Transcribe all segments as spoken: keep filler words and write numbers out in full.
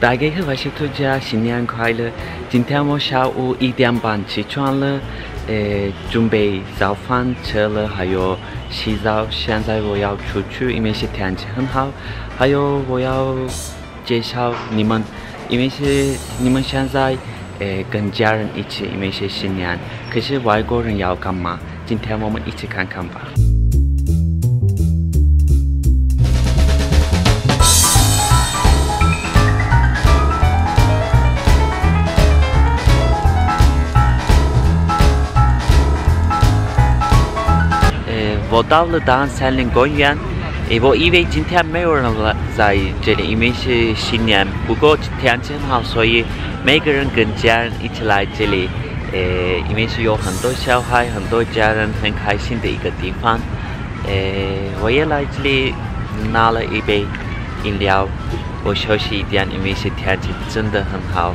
大家好，我是涂家，新年快乐！今天我下午一点半起床了，呃，准备早饭吃了，还有洗澡。现在我要出去，因为是天气很好。还有我要介绍你们，因为是你们现在呃跟家人一起，因为是新年。可是外国人要干嘛？今天我们一起看看吧。 我到了大安森林公园，诶，我以为今天没有人来在这里，因为是新年。不过天气很好，所以每个人跟家人一起来这里，诶，因为是有很多小孩、很多家人，很开心的一个地方。诶，我也来这里拿了一杯饮料，我休息一点，因为是天气真的很好。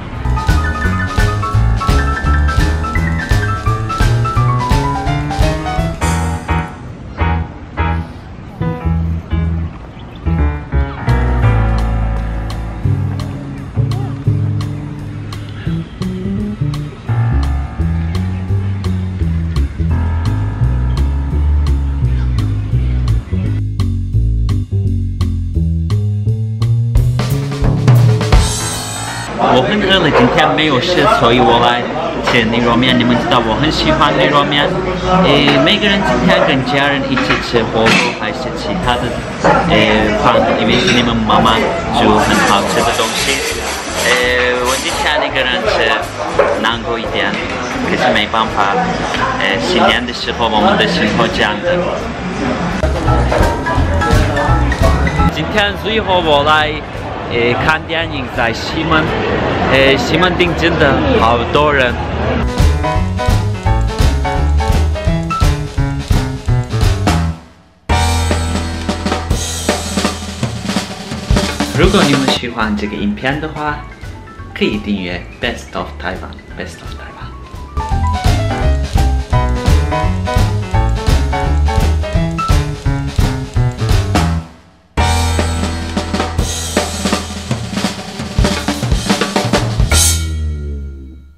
我很饿了，今天没有事，所以我来吃牛肉面。你们知道我很喜欢牛肉面，呃，每个人今天跟家人一起吃火锅还是其他的呃饭，因为是你们妈妈煮很好吃的东西。呃，我之前一个人吃难过一点，可是没办法。呃，新年的时候我们的生活这样的。今天最后我来。 呃，看电影在西门，呃，西门町真的好多人。如果你们喜欢这个影片的话，可以订阅 Best of Taiwan，Best of Taiwan。